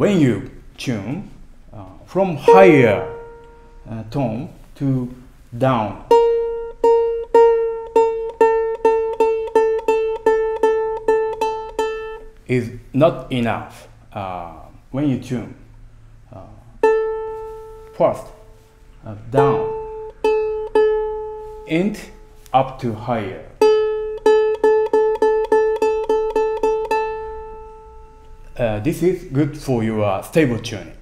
when you tune from higher tone to down. Is not enough when you tune first down and up to higher. This is good for your stable tuning.